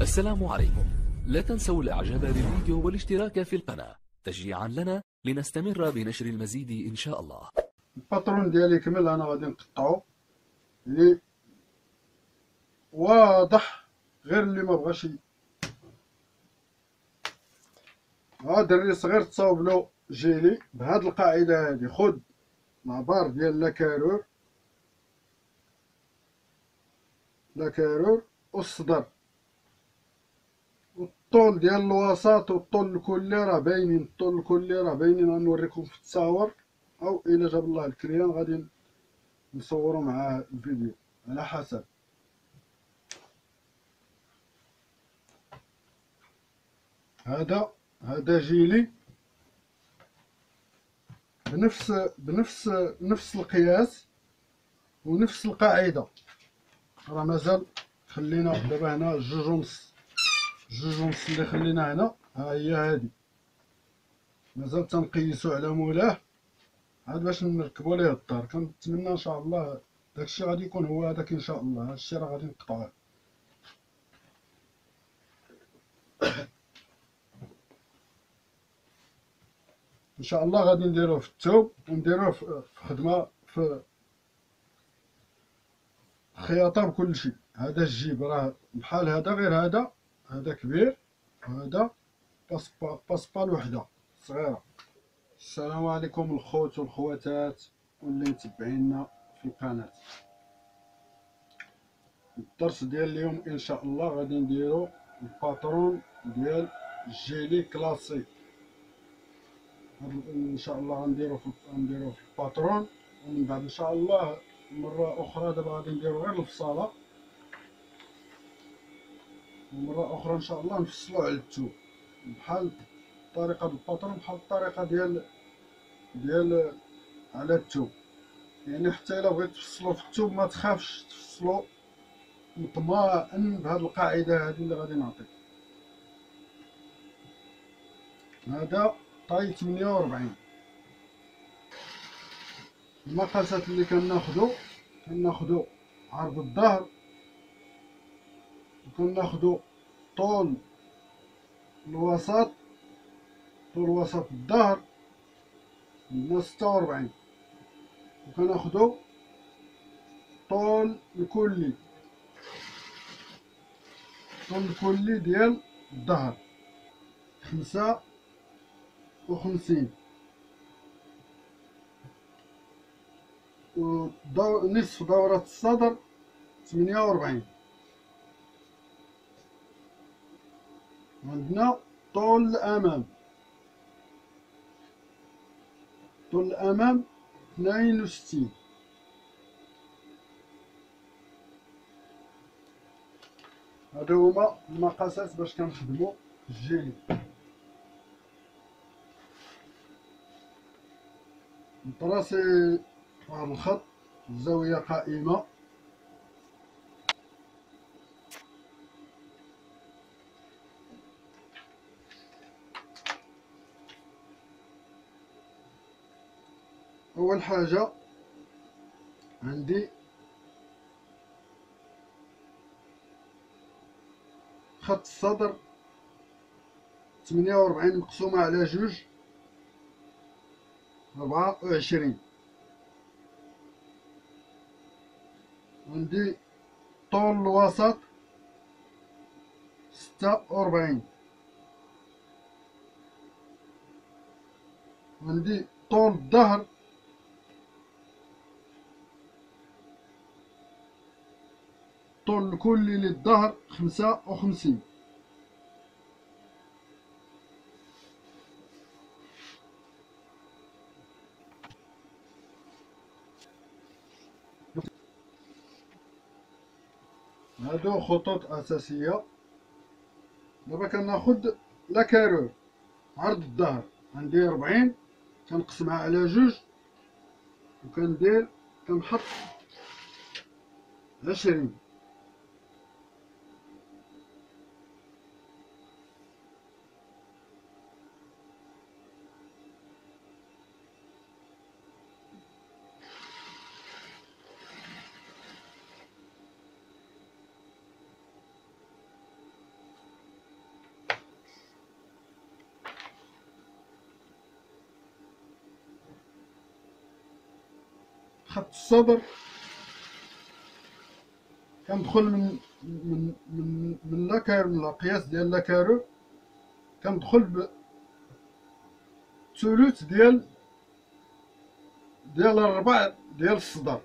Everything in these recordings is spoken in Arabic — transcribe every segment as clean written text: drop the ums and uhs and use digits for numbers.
السلام عليكم. لا تنسوا الاعجاب بالفيديو والاشتراك في القناة تشجيعا لنا لنستمر بنشر المزيد ان شاء الله. الباترون ديالي كمل، انا غادي نقطعو اللي واضح، غير اللي ما بغاش. ها دري صغير تصاوب له جيلي بهاد القاعده هادي، خد العبار ديال لا كارور والصدر والطول ديال الوسط والطول الكلي راه باينين، الطول الكلي راه باينين، غنوريكم في التصاور او الى جاب الله الكريان غادي نصوروا معاه الفيديو على حسب. هذا جيلي بنفس القياس ونفس القاعده، راه مازال خلينا دابا هنا جوج ونص اللي خلينا هنا، ها هي هادي مازال تنقيسو على مولاه عاد باش نركبو ليه الدار. كنتمنى ان شاء الله داكشي غادي يكون هو هذاك ان شاء الله. هادشي راه غادي نقطعوه. ان شاء الله غادي نديروه في الثوب ونديروه في خدمه في خياطه بكل شيء. هذا الجيب راه بحال هذا، غير هذا كبير وهذا باسبا الوحده صغيره. السلام عليكم الخوت والخواتات واللي متبعينا في القناه. الدرس ديال اليوم ان شاء الله غادي نديرو الباترون ديال جيلي كلاسيك. ان شاء الله غنديرو في الباترون، ومن بعد ان شاء الله مره اخرى دابا غادي نديرو غير الفصاله، ومره اخرى ان شاء الله نفصلو على الثوب بحال الطريقه بالباترون بحال الطريقه ديال على الثوب. يعني حتى الا بغيت تفصلو في الثوب ما تخافش، تفصلو مطمئن بهاد القاعده هادي اللي غادي نعطيك. هذا طاي 48. المقاسات اللي كناخدو عرض الظهر، وكناخدو طول وسط الظهر من 46، وكناخدو طول الكلي ديال الظهر 55، نصف دورة الصدر 48. عندنا طول الأمام 62، هادو هما المقاسات باش كنخدمو الجيلي. الطراسي على الخط، الزاوية قائمة، أول حاجة عندي خط الصدر 48 مقسومة على 2 24، عندي طول الوسط 46، عندي طول الظهر 55، هادو خطوط اساسيه. دابا كناخد لا كارور عرض الظهر، عندي 40 كنقسمها على 2 وكندير كنحط 20. خط الصدر كندخل من من من من لاكارو، من القياس ديال لاكارو كندخل بثلث ديال الربع ديال الصدر،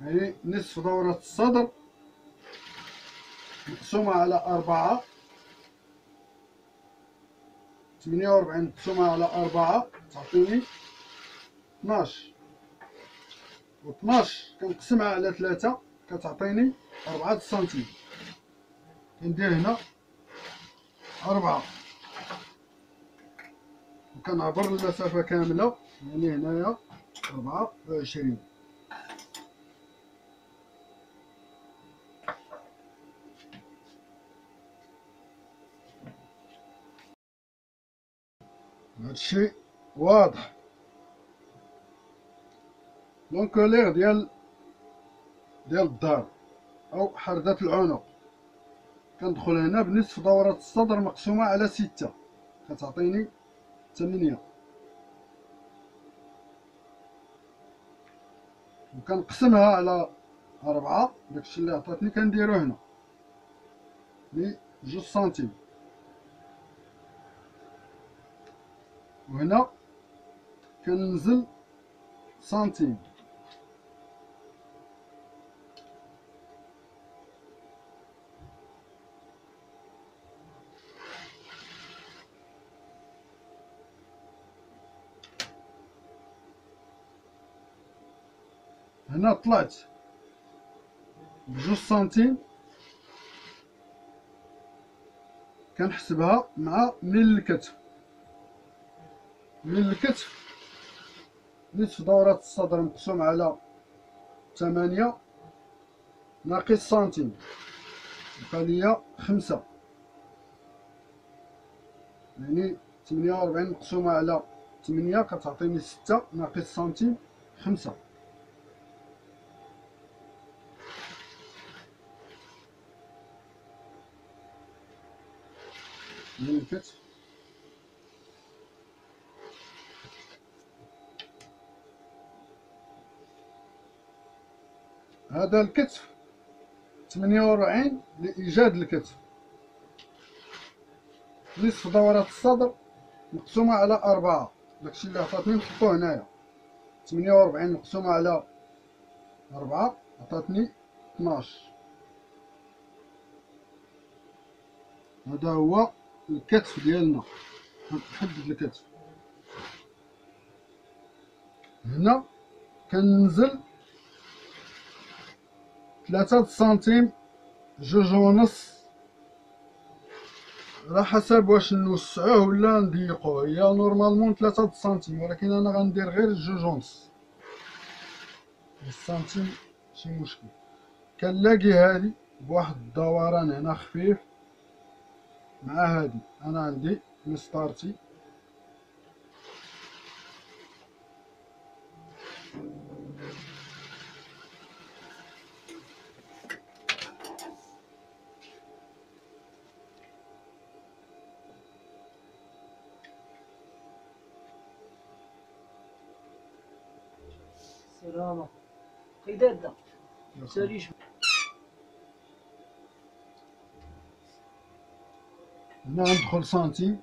يعني نصف دورة الصدر مقسومة على 4، 48 مقسومة على 4 تعطيني 12، و 12 كنقسمها على 3 كتعطيني 4 سنتيم، كندير هنا 4 و كنعبر المسافة كاملة، يعني هنايا 24. هادشي واضح. لونكولير ديال الدار او حردة العنق كندخل هنا بنصف دورة الصدر مقسومة على 6 كتعطيني 8، وكنقسمها على 4، داكشي اللي عطاتني كنديرو هنا لي 2 سنتيم، وهنا كننزل سنتيم، هنا طلعت بجوج سنتيم، كنحسبها مع ميل الكتف، ميل الكتف نصف دورة الصدر مقسوم على 8 ناقص سنتيم، بقى ليا 5، يعني 48 مقسومة على 8 كتعطيني 6 ناقص سنتيم 5. من الكتف هذا الكتف 48 لإيجاد الكتف، نصف دورة الصدر مقسومة على 4، داكشي اللي عطاتني نحطوه هنايا، 48 مقسومة على 4 عطاتني 12. هذا هو الكتف ديالنا، كنحدد الكتف. هنا كننزل 3 سنتيم، 2.5 على حسب واش نوسعوه ولا نضيقوه، هي نورمالمون 3 سنتيم ولكن انا غندير غير 2.5 سنتيم، ماشي مشكل. كنلاقي هادي بواحد الدوران هنا خفيف مع هادي، انا عندي مسطرتي سلامة قيدادة ساليش. هنا ندخل سنتيم،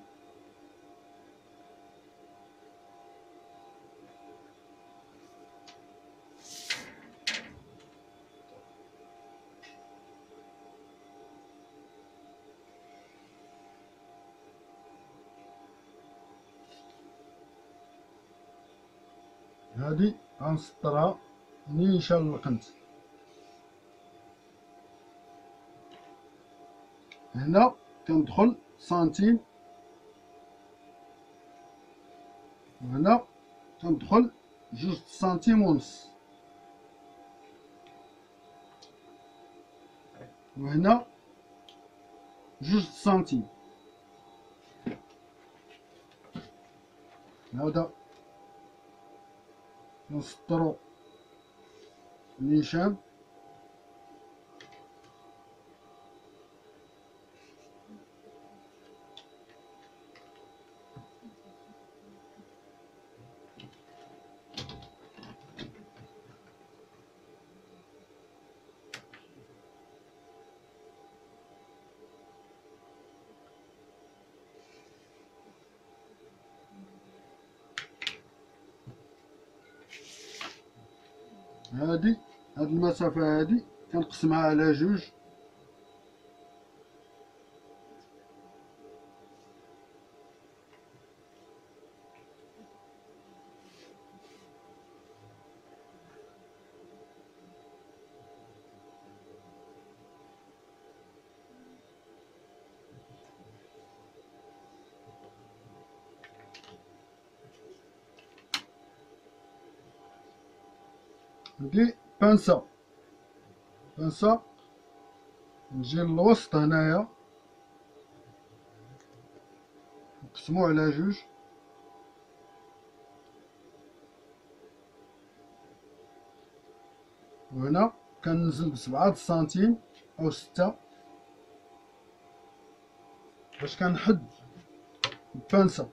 هادي غنسطرها منين نشال القنت. هنا كندخل سنتيم، وهنا كندخل 2.5 سنتيم، وهنا 2 سنتيم. هذا نسطرو النيشان، هادي هاد المسافة هادي كنقسمها على جوج، ندي بانسة نجي للوسط هنايا نقسمو على جوج، وهنا كننزل ب7 سنتيم أو 6 باش كنحد البانسة.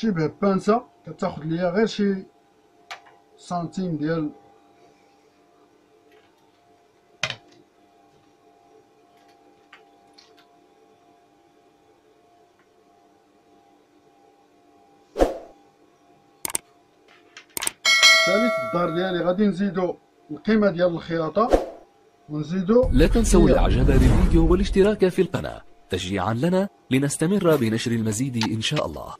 شبه بانسة كتاخد ليا غير شي سنتيم ديال ثالث الدار ديالي. غادي نزيدو القيمة ديال الخياطة ونزيدو. لا تنسوا الاعجاب بالفيديو والاشتراك في القناة تشجيعا لنا لنستمر بنشر المزيد ان شاء الله.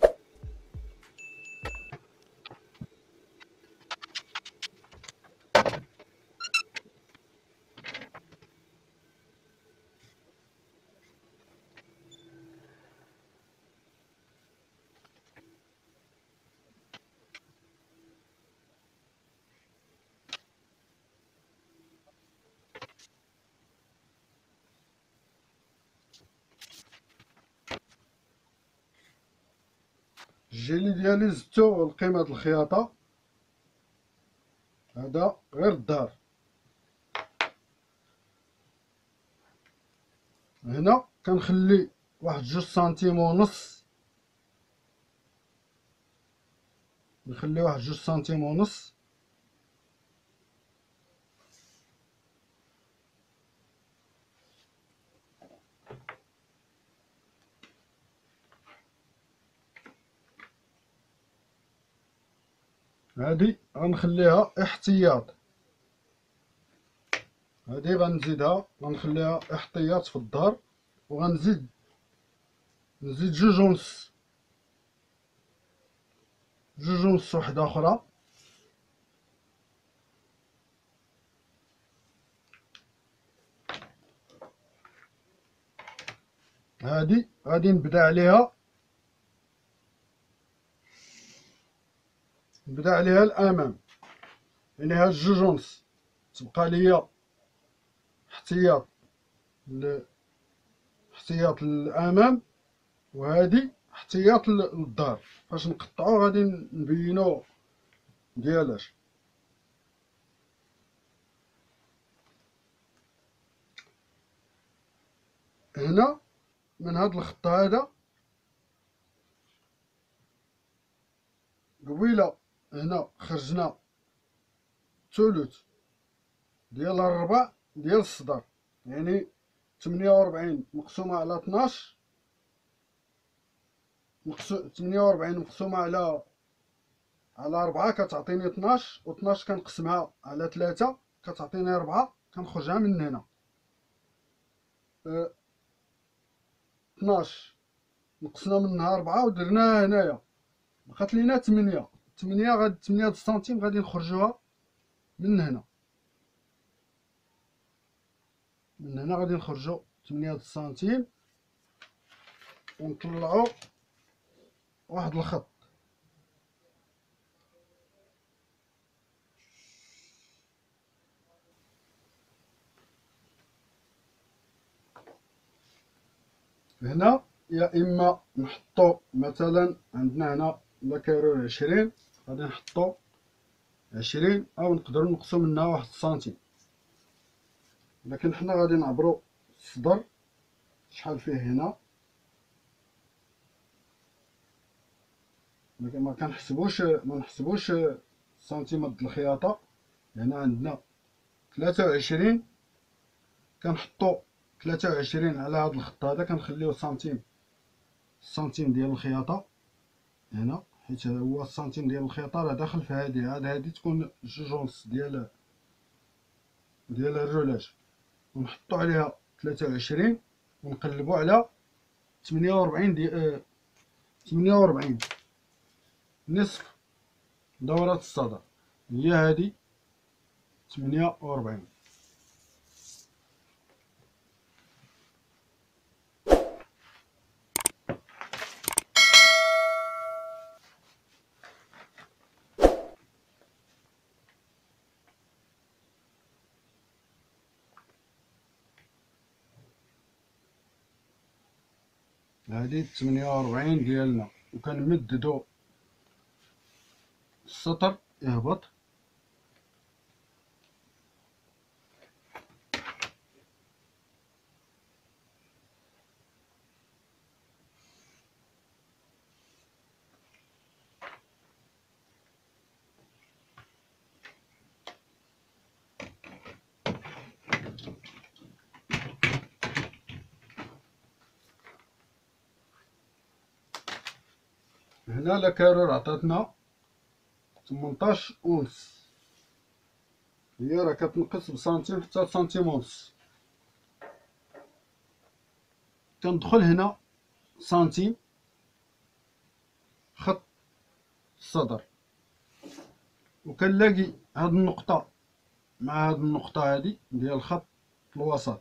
الجيلي ديالي زدتو لقيمة الخياطة، هذا غير الدار. هنا كنخلي واحد 2 سنتيم ونص، نخلي واحد 2 سنتيم ونص، هادي غنخليها احتياط، هادي غنزيدها غنخليها احتياط في الظهر، وغنزيد جوج ونص وحده اخرى، هادي غادي نبدا عليها الامام، يعني هاد 2 ونص تبقى ليا احتياط للامام، وهادي احتياط للدار. فاش نقطعو غادي نبينو ديالاش. هنا من هاد الخط هذا قبيله هنا خرجنا ثلث ديال الربع ديال الصدر، يعني 48 مقسومه على 12 48 مقسومه على 4 كتعطيني 12، و12 كنقسمها على 3 كتعطيني 4، كنخرجها من هنا 12 نقصنا منها 4 ودرناها هنايا، بقات لينا 8 8 سنتيم غادي نخرجوها من هنا، غادي نخرجو 8 سنتيم ونطلعو واحد الخط. هنا يا اما نحطو مثلا عندنا هنا لاكارو 20 غادي نحطو 20، او نقدروا نقصو منها 1 سنتيم، لكن حنا غادي نعبرو الصدر شحال فيه هنا، لكن ما نحسبوش سنتيمات د الخياطه. هنا عندنا 23 كنحطو 23 على هذا الخط هذا كنخليوه سنتيم، السنتيم ديال الخياطه هنا، حيت هو السنتيم ديال الخياطه راه داخل في هذه، عاد هذه تكون جوج ونص ديال الرولاج، ونحطو عليها 23 ونقلبو على 48 ديال 48 نصف دورة الصدى هي هذه 48. هذه 48 ديالنا، وكنمددو السطر يهبط هنا. لاكارور عطاتنا 18 اونص، هي راه كتنقص بسنتيم حتى سنتيم ونص. كندخل هنا سنتيم خط الصدر، وكنلاقي هاد النقطه مع هاد النقطه هادي ديال خط الوسط،